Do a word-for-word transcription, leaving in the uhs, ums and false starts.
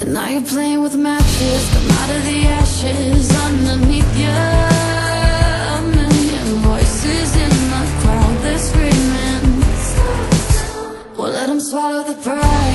And now you're playing with matches. Come out of the ashes underneath you. A million voices in the crowd, they're screaming. Well, let them swallow the pride.